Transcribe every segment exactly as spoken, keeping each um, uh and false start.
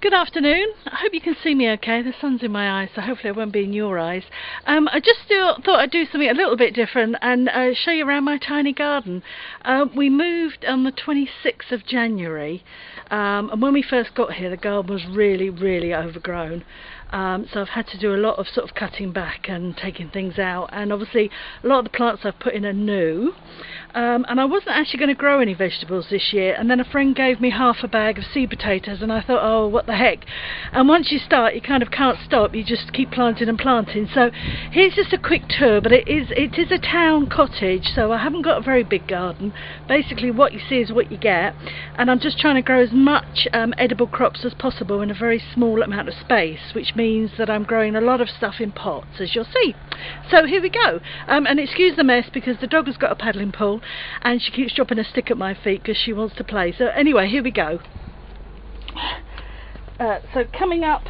Good afternoon. I hope you can see me okay. The sun's in my eyes, so hopefully it won't be in your eyes. Um, I just still thought I'd do something a little bit different and uh, show you around my tiny garden. Uh, we moved on the twenty-sixth of January, um, and when we first got here the garden was really, really overgrown. Um, so I've had to do a lot of sort of cutting back and taking things out, and obviously a lot of the plants I've put in are new. Um, and I wasn't actually going to grow any vegetables this year, and then a friend gave me half a bag of seed potatoes and I thought, oh, what the heck. And once you start you kind of can't stop, you just keep planting and planting. So here's just a quick tour, but it is it is a town cottage, so I haven't got a very big garden. Basically what you see is what you get, and I'm just trying to grow as much um, edible crops as possible in a very small amount of space, which means that I'm growing a lot of stuff in pots, as you'll see. So here we go, um, and excuse the mess because the dog has got a paddling pool and she keeps dropping a stick at my feet because she wants to play. So anyway, here we go. Uh, so coming up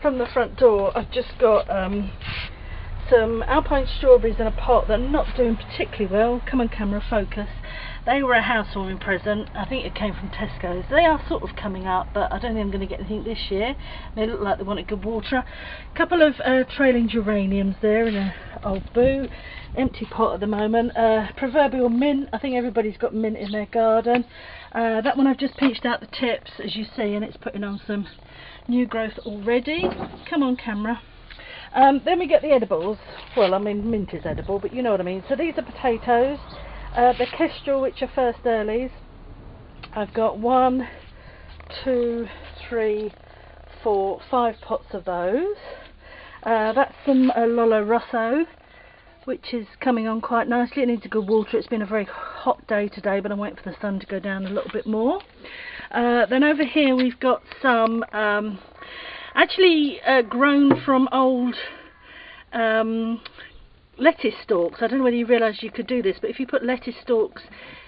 from the front door, I've just got um, some alpine strawberries in a pot that are not doing particularly well. Come on camera, focus. They were a housewarming present. I think it came from Tesco's. They are sort of coming up, but I don't think I'm going to get anything this year. They look like they wanted good water. A couple of uh, trailing geraniums there in an old boot. Empty pot at the moment. Uh, proverbial mint. I think everybody's got mint in their garden. Uh, that one I've just pinched out the tips, as you see, and it's putting on some new growth already. Come on camera. Um, then we get the edibles. Well, I mean, mint is edible, but you know what I mean. So these are potatoes. Uh, the Kestrel, which are first earlies. I've got one, two, three, four, five pots of those. Uh, that's some uh, Lollo Rosso, which is coming on quite nicely. It needs a good water. It's been a very hot day today, but I'm waiting for the sun to go down a little bit more. Uh, then over here we've got some um, actually uh, grown from old um, lettuce stalks. I don't know whether you realise you could do this, but if you put lettuce stalks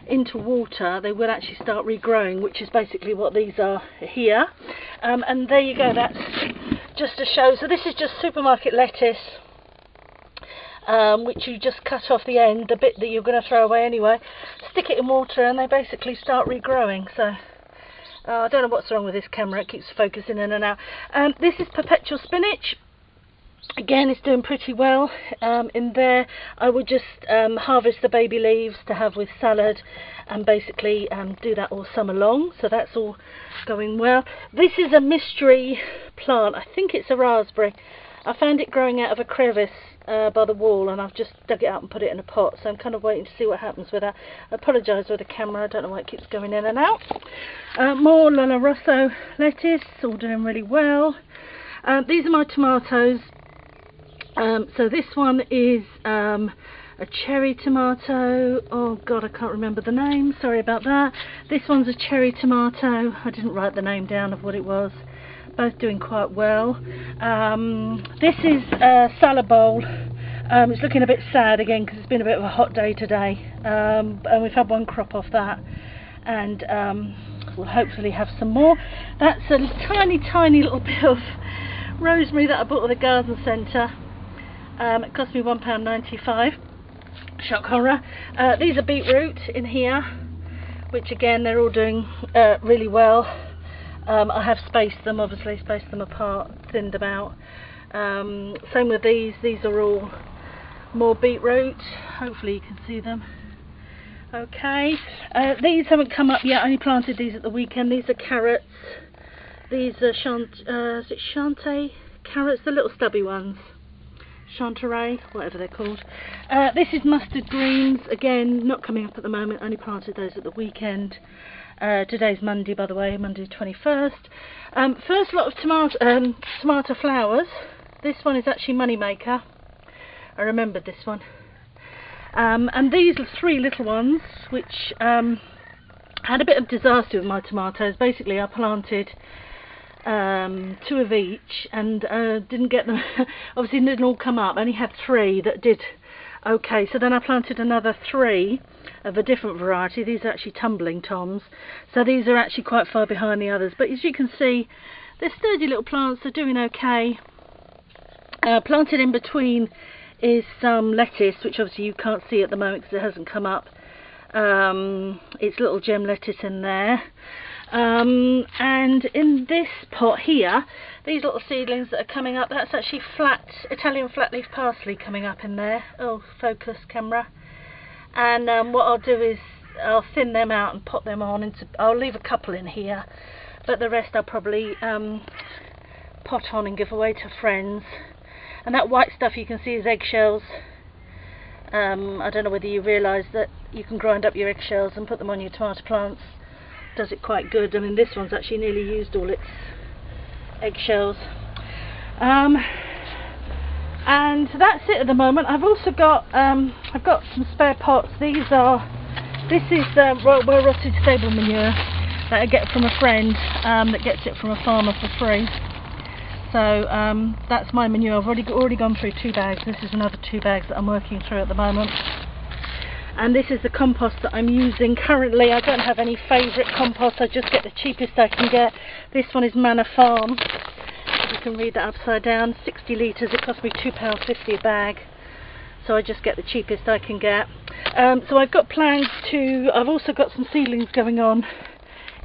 into water they will actually start regrowing, which is basically what these are here. Um, and there you go, that's just to show. So this is just supermarket lettuce, Um, which you just cut off the end, the bit that you're going to throw away anyway, stick it in water and they basically start regrowing. So uh, I don't know what's wrong with this camera, it keeps focusing in and out. Um, this is perpetual spinach. Again, it's doing pretty well. Um, in there I would just um, harvest the baby leaves to have with salad and basically um, do that all summer long, so that's all going well. This is a mystery plant, I think it's a raspberry. I found it growing out of a crevice Uh, by the wall and I've just dug it up and put it in a pot, so I'm kind of waiting to see what happens with that. I apologise with the camera, I don't know why it keeps going in and out. Uh, more Lollo Rosso lettuce, all doing really well. Uh, these are my tomatoes. Um, so this one is um, a cherry tomato. Oh god, I can't remember the name, sorry about that. This one's a cherry tomato. I didn't write the name down of what it was. Both doing quite well. Um, this is a salad bowl. Um, it's looking a bit sad again because it's been a bit of a hot day today, um, and we've had one crop off that, and um, we'll hopefully have some more. That's a tiny tiny little bit of rosemary that I bought at the garden centre. Um, it cost me one pound ninety-five. Shock horror. Uh, these are beetroot in here, which again they're all doing uh, really well. Um, I have spaced them, obviously, spaced them apart, thinned them out. Um, same with these, these are all more beetroot. Hopefully you can see them. Okay, uh, these haven't come up yet, I only planted these at the weekend. These are carrots, these are chant uh, is it Chante carrots, the little stubby ones. Chanteray, whatever they're called. Uh, this is mustard greens, again, not coming up at the moment, only planted those at the weekend. Uh, today's Monday, by the way, Monday twenty-first. Um, first lot of tomato, um, tomato flowers. This one is actually Moneymaker. I remembered this one. Um, and these are three little ones, which um, had a bit of disaster with my tomatoes. Basically, I planted um, two of each and uh, didn't get them. Obviously, didn't all come up. I only had three that did. Okay, so then I planted another three of a different variety. These are actually Tumbling Toms, so these are actually quite far behind the others, but as you can see they're sturdy little plants, they're doing okay. Uh, planted in between is some lettuce, which obviously you can't see at the moment because it hasn't come up. Um, it's little gem lettuce in there. Um, and in this pot here, these little seedlings that are coming up, that's actually flat Italian flat leaf parsley coming up in there. Oh, focus camera. And um, what I'll do is I'll thin them out and pop them on into, I'll leave a couple in here, but the rest I'll probably um, pot on and give away to friends. And that white stuff you can see is eggshells. Um, I don't know whether you realise that you can grind up your eggshells and put them on your tomato plants. Does it quite good. I mean, this one's actually nearly used all its eggshells. Um, and that's it at the moment. I've also got um, I've got some spare pots. These are this is the well rotted stable manure that I get from a friend um, that gets it from a farmer for free. So um, that's my manure. I've already already gone through two bags. This is another two bags that I'm working through at the moment. And this is the compost that I'm using currently. I don't have any favourite compost. I just get the cheapest I can get. This one is Manor Farm. You can read that upside down. sixty litres. It cost me two pounds fifty a bag. So I just get the cheapest I can get. Um, so I've got plans to... I've also got some seedlings going on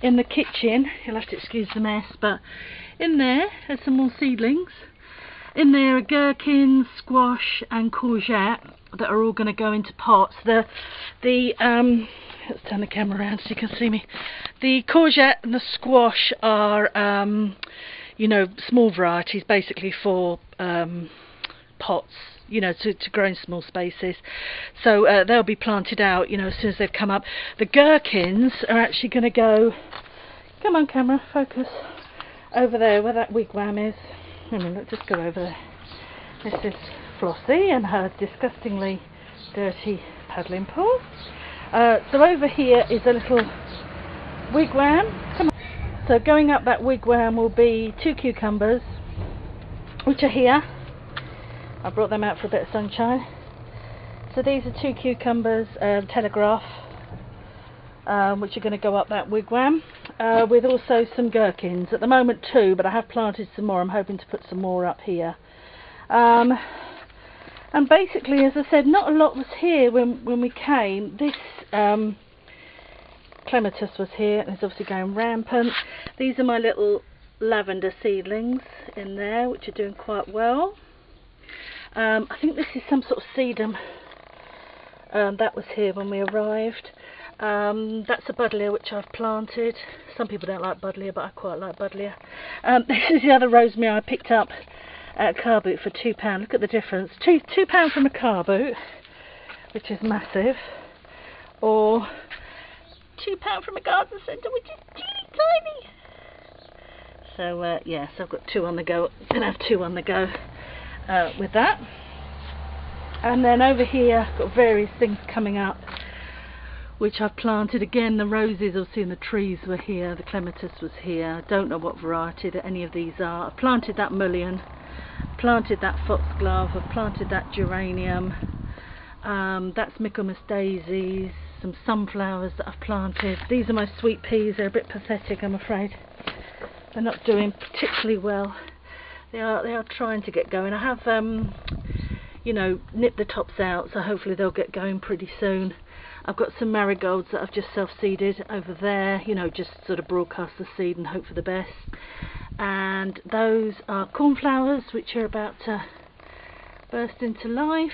in the kitchen. You'll have to excuse the mess, but in there there's some more seedlings. In there are gherkins, squash and courgette that are all going to go into pots. The the um let's turn the camera around so you can see me. The courgette and the squash are um you know, small varieties basically for um pots, you know, to, to grow in small spaces. So uh, they'll be planted out, you know, as soon as they've come up. The gherkins are actually going to go, come on camera, focus, over there where that wigwam is. I mean, let's just go over there. This is Flossie and her disgustingly dirty paddling pool. Uh, so over here is a little wigwam. Come on. So going up that wigwam will be two cucumbers, which are here. I brought them out for a bit of sunshine. So these are two cucumbers, um, Telegraph, um, which are going to go up that wigwam, uh, with also some gherkins. At the moment two, but I have planted some more. I'm hoping to put some more up here. Um, and basically, as I said, not a lot was here when, when we came. This um, clematis was here, and it's obviously going rampant. These are my little lavender seedlings in there, which are doing quite well. Um, I think this is some sort of sedum. Um, that was here when we arrived. Um, that's a buddleia which I've planted. Some people don't like buddleia, but I quite like buddleia. Um, this is the other rosemary I picked up at a car boot for two pound. Look at the difference. Two two pound from a car boot, which is massive, or two pound from a garden centre, which is teeny tiny. So uh, yes, yeah, so I've got two on the go. I'm gonna have two on the go. Uh, with that. And then over here I've got various things coming up which I've planted. Again, the roses obviously and the trees were here, the clematis was here. I don't know what variety that any of these are. I've planted that mullion, planted that foxglove, I've planted that geranium, um, that's Michaelmas daisies, some sunflowers that I've planted. These are my sweet peas. They're a bit pathetic, I'm afraid. They're not doing particularly well. They are, they are trying to get going. I have, um, you know, nipped the tops out, so hopefully they'll get going pretty soon. I've got some marigolds that I've just self-seeded over there, you know, just sort of broadcast the seed and hope for the best. And those are cornflowers, which are about to burst into life.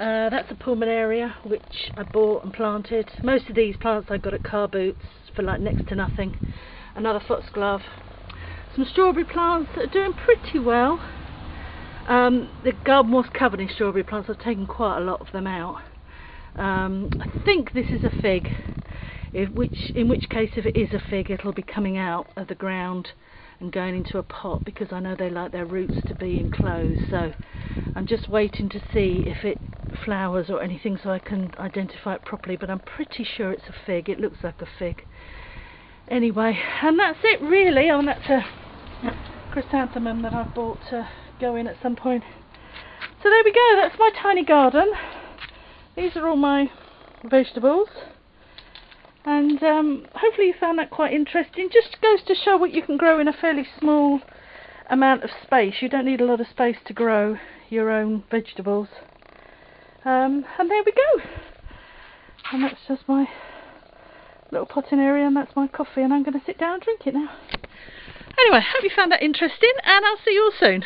Uh, that's a pulmonaria, which I bought and planted. Most of these plants I got at car boots for like next to nothing. Another foxglove. Some strawberry plants that are doing pretty well. Um, the garden was covered in strawberry plants. I've taken quite a lot of them out. Um, I think this is a fig, if which, in which case if it is a fig it'll be coming out of the ground and going into a pot, because I know they like their roots to be enclosed. So I'm just waiting to see if it flowers or anything so I can identify it properly, but I'm pretty sure it's a fig. It looks like a fig. Anyway, and that's it really. Oh, and that's a chrysanthemum that I bought to go in at some point. So there we go, that's my tiny garden. These are all my vegetables. And um, hopefully you found that quite interesting. Just goes to show what you can grow in a fairly small amount of space. You don't need a lot of space to grow your own vegetables. Um, and there we go. And that's just my little potting area, and that's my coffee, and I'm going to sit down and drink it now. Anyway, hope you found that interesting, and I'll see you all soon.